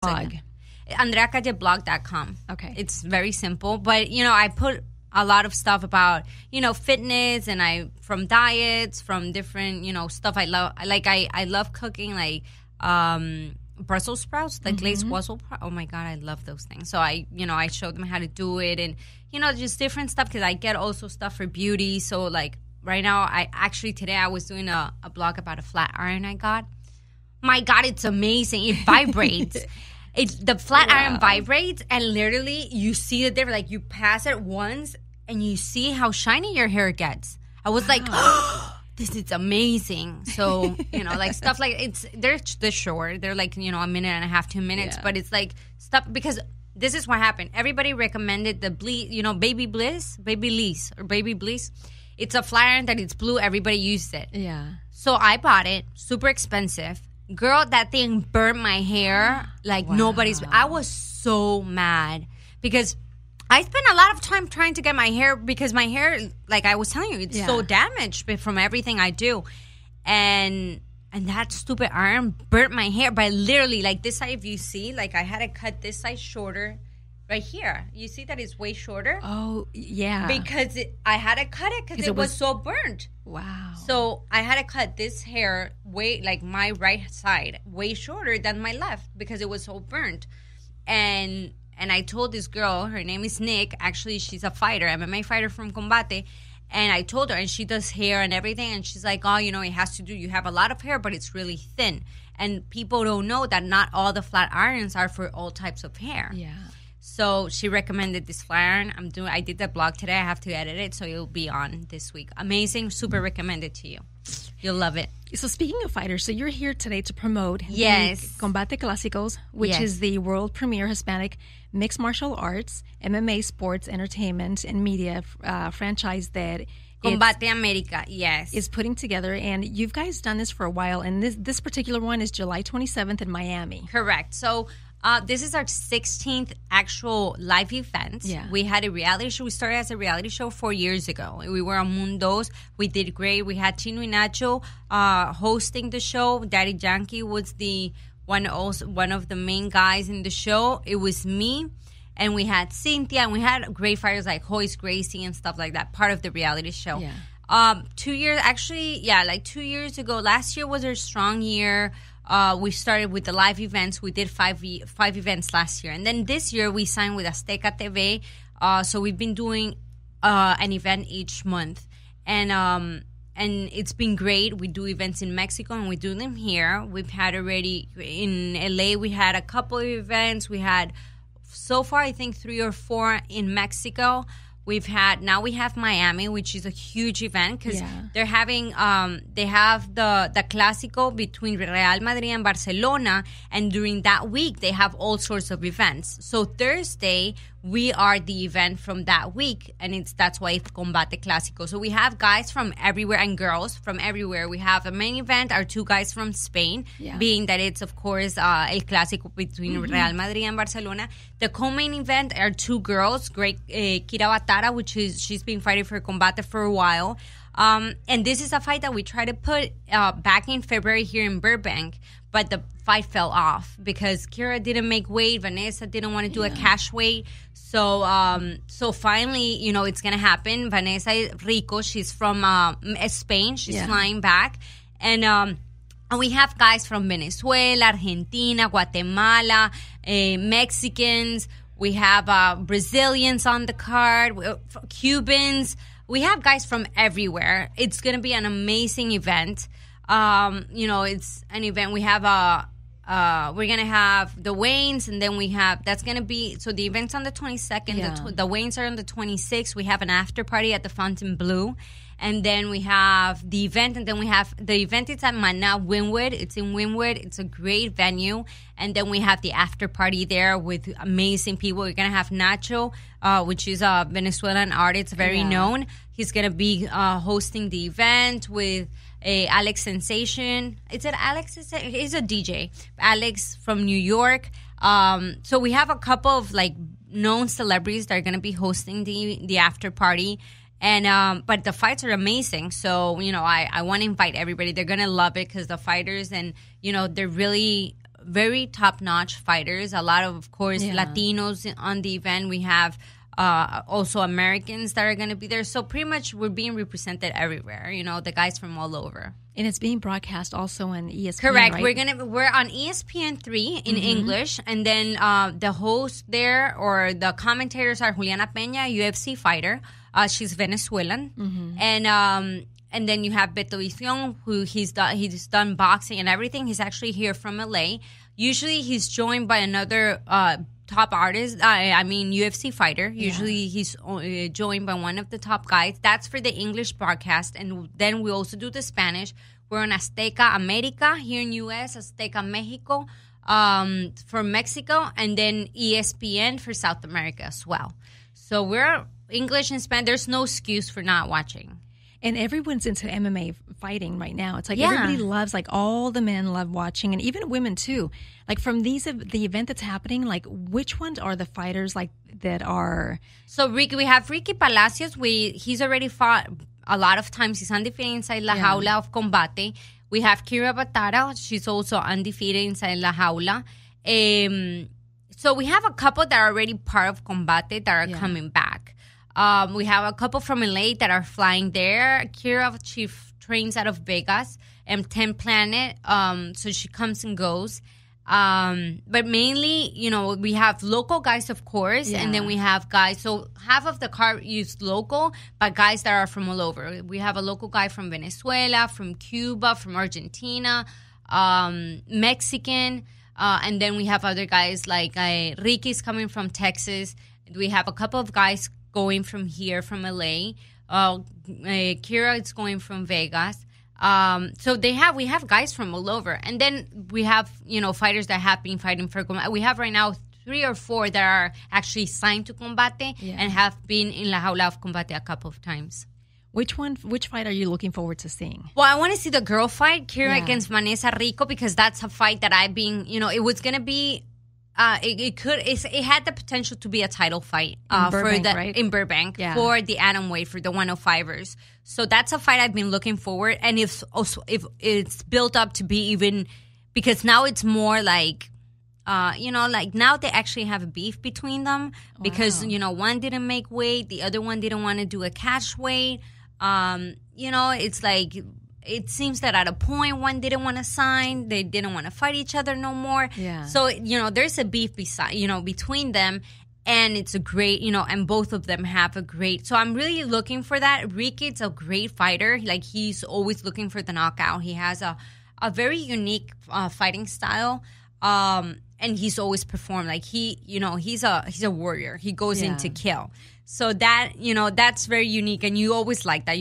Blog. andreacalleblog.com. Okay. It's very simple, but I put a lot of stuff about, fitness, and from diets, from different, stuff I love. Like I love cooking, like Brussels sprouts, like glazed Brussels sprouts. Oh my God, I love those things. So I showed them how to do it, and just different stuff, because I get also stuff for beauty. So like right now, today I was doing a blog about a flat iron I got. My God, it's amazing. It vibrates. The flat iron vibrates, and literally you see the difference. Like you pass it once and you see how shiny your hair gets. I was like, oh, this is amazing. So, like stuff like they're this short. They're like, a minute and a half, 2 minutes. Yeah. But it's like stuff, because this is what happened. Everybody recommended the BaByliss. It's a flat iron that it's blue. Everybody used it. Yeah. So I bought it. Super expensive. Girl, that thing burned my hair like nobody's. I was so mad because I spent a lot of time trying to get my hair, because my hair, like I was telling you, it's so damaged from everything I do. And that stupid iron burnt my hair. But literally, like this side, if you see, like I had to cut this side shorter right here. You see that it's way shorter? Oh, yeah. Because I had to cut it because it was so burnt. Wow. So I had to cut this hair way, like my right side, way shorter than my left because it was so burnt. And I told this girl, her name is Nick. Actually, she's a fighter, MMA fighter from Combate. And I told her, and she does hair and everything. And she's like, it has to do, you have a lot of hair, but it's really thin. And people don't know that not all the flat irons are for all types of hair. Yeah. So she recommended this flat iron. I did the blog today. I have to edit it, so it'll be on this week. Amazing, super recommended to you. You'll love it. So speaking of fighters, so you're here today to promote the Combate Clásicos, which is the world premiere Hispanic mixed martial arts, MMA, sports, entertainment, and media franchise that Combate America, is putting together. And you've guys done this for a while, and this particular one is July 27th in Miami. Correct. So. This is our 16th actual live event. Yeah. We had a reality show. We started as a reality show 4 years ago. We were on Mundos. We did great. We had Chino Nacho hosting the show. Daddy Yankee was one of the main guys in the show. It was me. And we had Cynthia. And we had great fighters like Hoyce Gracie and stuff like that, part of the reality show. Yeah. 2 years, actually, like 2 years ago. Last year was our strong year. We started with the live events. We did five events last year. And then this year we signed with Azteca TV. So we've been doing an event each month. And it's been great. We do events in Mexico and we do them here. We've had already in LA, we had a couple of events. We had so far, I think 3 or 4 in Mexico. Now we have Miami, which is a huge event because they're having they have the Clásico between Real Madrid and Barcelona, and during that week they have all sorts of events. So Thursday we are the event from that week, and that's why it's Combate Clásico. So we have guys from everywhere and girls from everywhere. We have a main event, our 2 guys from Spain, being that it's of course El Clásico between Real Madrid and Barcelona. The co-main event are 2 girls, great Kira Batara, which is she's been fighting for Combate for a while, and this is a fight that we tried to put back in February here in Burbank, but the fight fell off because Kira didn't make weight, Vanessa didn't want to do a cash weight, so finally it's gonna happen. Vanessa Rico, she's from Spain, she's flying back, and we have guys from Venezuela, Argentina, Guatemala, Mexicans. We have Brazilians on the card, Cubans. We have guys from everywhere. It's going to be an amazing event. It's an event. We have we're going to have the Waynes, and then we have, that's going to be, so the event's on the 22nd. Yeah. The Waynes are on the 26th. We have an after party at the Fountain Blue. And then we have the event, and then we have the event. It's at Mana Wynwood. It's in Wynwood. It's a great venue. And then we have the after party there with amazing people. We're gonna have Nacho, which is a Venezuelan artist, very known. He's gonna be hosting the event with Alex Sensation. It's at Alex. He's a DJ. Alex from New York. So we have a couple of like known celebrities that are gonna be hosting the after party. And but the fights are amazing, so I want to invite everybody. They're gonna love it because the fighters and they're really very top-notch fighters. A lot of course, Latinos on the event. We have also Americans that are going to be there. So pretty much we're being represented everywhere. You know, the guys from all over. And it's being broadcast also on ESPN. Correct. Right? We're on ESPN3 in English, and then the host there or the commentators are Juliana Peña, UFC fighter. She's Venezuelan, and then you have Beto Ision, who he's done boxing and everything. He's actually here from LA. Usually he's joined by another top artist. I mean UFC fighter. Usually he's joined by one of the top guys. That's for the English broadcast, and then we also do the Spanish. We're on Azteca America here in US, Azteca Mexico for Mexico, and then ESPN for South America as well. So we're English and Spanish. There's no excuse for not watching. And everyone's into MMA fighting right now. It's like everybody loves, like all the men love watching, and even women too. Like from the event that's happening, like which ones are the fighters like that are? So we have Ricky Palacios. He's already fought a lot of times. He's undefeated inside La Jaula of Combate. We have Kira Batara. She's also undefeated inside La Jaula. So we have a couple that are already part of Combate that are coming back. We have a couple from LA that are flying there. Kira, she trains out of Vegas and Ten Planet, so she comes and goes. But mainly, you know, we have local guys, of course, and then we have guys. So half of the card is local, but guys that are from all over. We have a local guy from Venezuela, from Cuba, from Argentina, Mexican, and then we have other guys like Ricky's coming from Texas. We have a couple of guys going from here, from LA. Kira is going from Vegas. So we have guys from all over. And then we have, you know, fighters that have been fighting for Combate. We have right now 3 or 4 that are actually signed to Combate and have been in La Jaula of Combate a couple of times. Which fight are you looking forward to seeing? Well, I want to see the girl fight, Kira against Vanessa Rico, because that's a fight that I've been, you know, it was going to be... It had the potential to be a title fight in Burbank for the atomweight, for the 105ers. So that's a fight I've been looking forward, and if it's built up to be even, because now it's more like, you know, like now they actually have a beef between them because you know, one didn't make weight, the other one didn't want to do a catch weight. You know, it's like. It seems that at a point one didn't want to sign, they didn't want to fight each other no more. Yeah. So, you know, there's a beef between them, and it's a great, you know, and both of them have a great. So I'm really looking for that. Ricky's a great fighter. Like he's always looking for the knockout. He has a very unique fighting style. And he's always performed like he, you know, he's a warrior. He goes in to kill. So that, you know, that's very unique, and you always like that.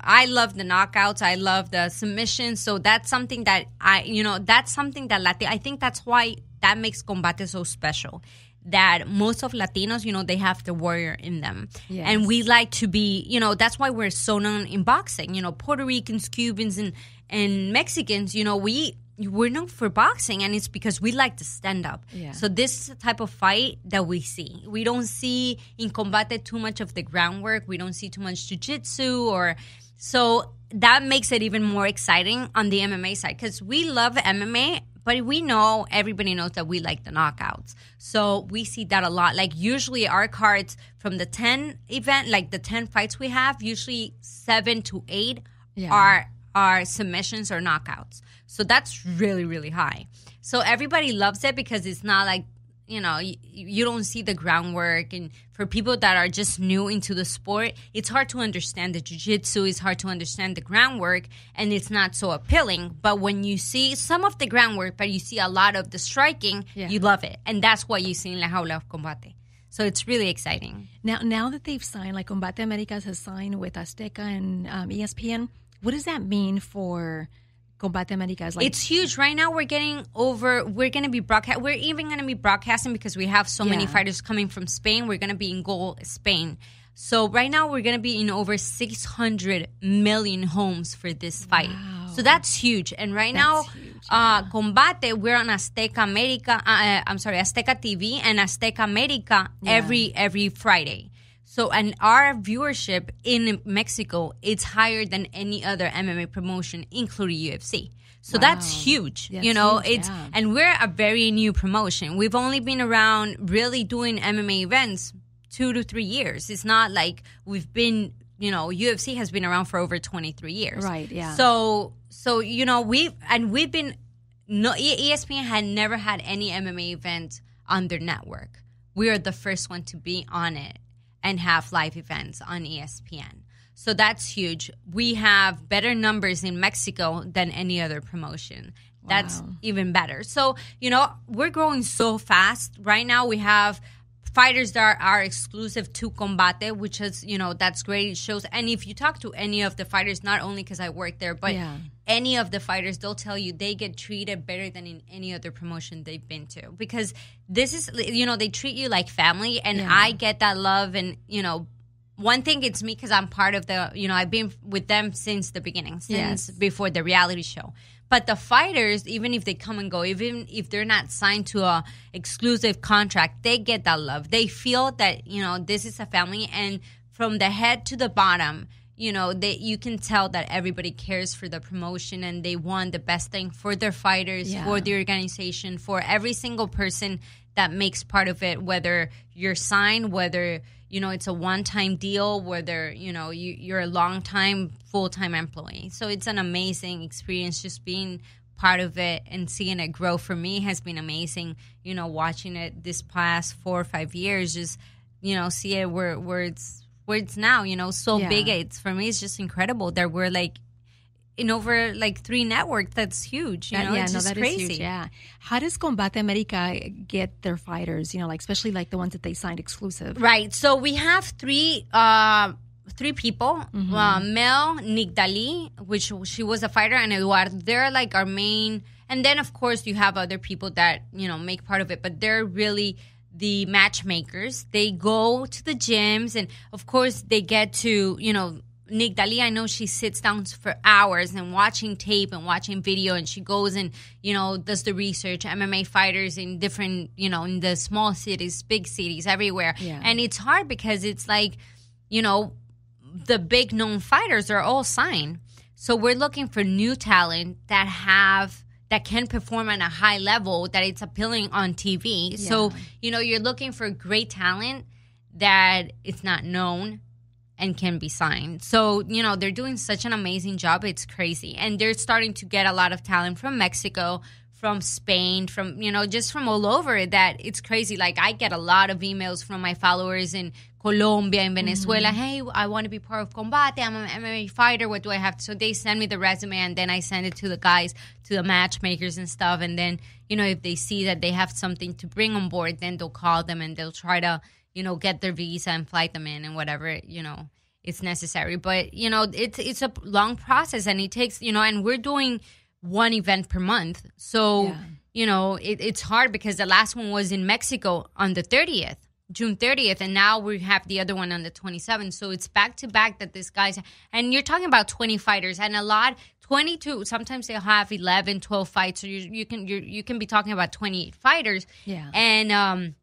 I love the knockouts. I love the submissions. So that's something that I think that's why that makes Combate so special. That most of Latinos, you know, they have the warrior in them. Yes. And we like to be, you know, that's why we're so known in boxing. You know, Puerto Ricans, Cubans, and Mexicans, you know, we're known for boxing, and it's because we like to stand up. Yeah. So this is the type of fight that we see. We don't see in Combate too much of the groundwork. We don't see too much jiu-jitsu so that makes it even more exciting on the MMA side, because we love MMA, but we know, everybody knows that we like the knockouts. So we see that a lot. Like usually our cards from the 10 event, like the 10 fights we have, usually 7 to 8 are submissions or knockouts. So that's really, really high. So everybody loves it because it's not like, you know, you don't see the groundwork. And for people that are just new into the sport, it's hard to understand the jiu-jitsu. It's hard to understand the groundwork. And it's not so appealing. But when you see some of the groundwork, but you see a lot of the striking, you love it. And that's what you see in La Jaula of Combate. So it's really exciting. Now that they've signed, like Combate America has signed with Azteca and ESPN, what does that mean for Combate America? It's huge. Right now we're going to be broadcasting. We're even going to be broadcasting because we have so many fighters coming from Spain. We're going to be in goal, Spain. So right now we're going to be in over 600 million homes for this fight. Wow. So that's huge. And now Combate, we're on Azteca America. Azteca TV and Azteca America every Friday. So, and our viewership in Mexico, it's higher than any other MMA promotion, including UFC. So that's huge. That's huge, it's and we're a very new promotion. We've only been around really doing MMA events 2 to 3 years. It's not like we've been, UFC has been around for over 23 years. Right, yeah. So we've been ESPN had never had any MMA event on their network. We are the first one to be on it and have live events on ESPN. So that's huge. We have better numbers in Mexico than any other promotion. Wow. That's even better. So, we're growing so fast. Right now we have fighters that are exclusive to Combate, which is, that's great. It shows. And if you talk to any of the fighters, not only because I work there, but any of the fighters, they'll tell you they get treated better than in any other promotion they've been to. Because this is, they treat you like family. And I get that love and, one thing, it's me because I'm part of the, I've been with them since the beginning, since before the reality show. But the fighters, even if they come and go, even if they're not signed to a exclusive contract, they get that love. They feel that, this is a family. And from the head to the bottom, you can tell that everybody cares for the promotion and they want the best thing for their fighters, for the organization, for every single person that makes part of it, whether you're signed, whether it's a one-time deal, whether, you're a long-time, full-time employee. So it's an amazing experience. Just being part of it and seeing it grow for me has been amazing. Watching it this past 4 or 5 years, just, see it where it's now, so big. It's, for me, it's just incredible that we're, like, in over, like, 3 networks. That's huge. It's just crazy. Huge, How does Combate America get their fighters? Especially like the ones that they signed exclusive. Right. So we have three people. Mm-hmm. Mel Nigdali, which she was a fighter, and Eduardo. They're like our main. And then of course you have other people that make part of it, but they're really the matchmakers. They go to the gyms, and of course they get to Nigdali, I know she sits down for hours and watching tape and watching video, and she goes and, does the research, MMA fighters in different, in the small cities, big cities, everywhere. Yeah. And it's hard because it's like, the big known fighters are all signed. So we're looking for new talent that can perform on a high level, that it's appealing on TV. Yeah. So, you're looking for great talent that it's not known and can be signed. So, they're doing such an amazing job. It's crazy. And they're starting to get a lot of talent from Mexico, from Spain, from, just from all over, that it's crazy. Like, I get a lot of emails from my followers in Colombia and Venezuela. Mm-hmm. Hey, I want to be part of Combate. I'm an MMA fighter. What do I have to? So they send me the resume, and then I send it to the guys, to the matchmakers and stuff. And then, if they see that they have something to bring on board, then they'll call them and they'll try to get their visa and fly them in and whatever, it's necessary. But, it's a long process, and it takes, and we're doing one event per month. So, it's hard because the last one was in Mexico on the 30th, June 30th. And now we have the other one on the 27th. So it's back to back that this guy's, and you're talking about 20 fighters, and a lot, 22, sometimes they'll have 11, 12 fights. So you can be talking about 28 fighters. Yeah. And,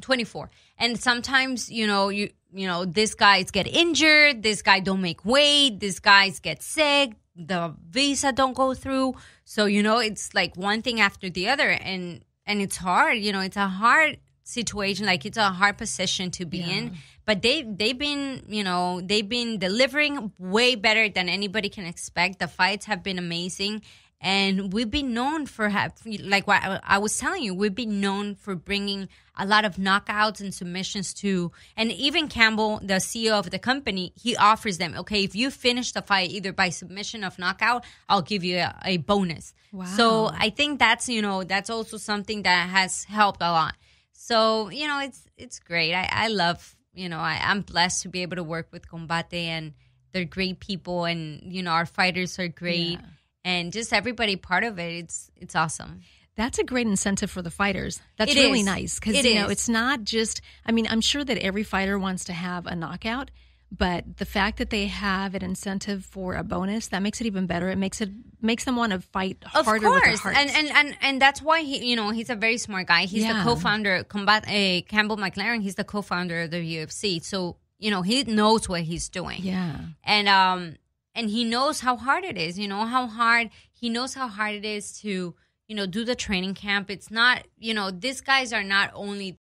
24. And sometimes, these guys get injured, this guy don't make weight, these guys get sick, the visa don't go through. So, it's like one thing after the other, and it's hard, it's a hard situation, like it's a hard position to be in. But they've been delivering way better than anybody can expect. The fights have been amazing. And we've been known for, like what I was telling you, we've been known for bringing a lot of knockouts and submissions to, and even Campbell, the CEO of the company, he offers them, okay, if you finish the fight either by submission or knockout, I'll give you a bonus. Wow. So I think that's, that's also something that has helped a lot. So, it's great. I love, I'm blessed to be able to work with Combate, and they're great people, and, our fighters are great. Yeah. And just everybody part of it, it's awesome. That's a great incentive for the fighters. That's really nice because, it's not just, I'm sure that every fighter wants to have a knockout, but the fact that they have an incentive for a bonus, that makes it even better. It makes them want to fight harder with their hearts. And that's why he, he's a very smart guy. He's the co-founder, Campbell McLaren. He's the co-founder of the UFC. So, he knows what he's doing. Yeah. And And he knows how hard it is, he knows how hard it is to, do the training camp. It's not, these guys are not only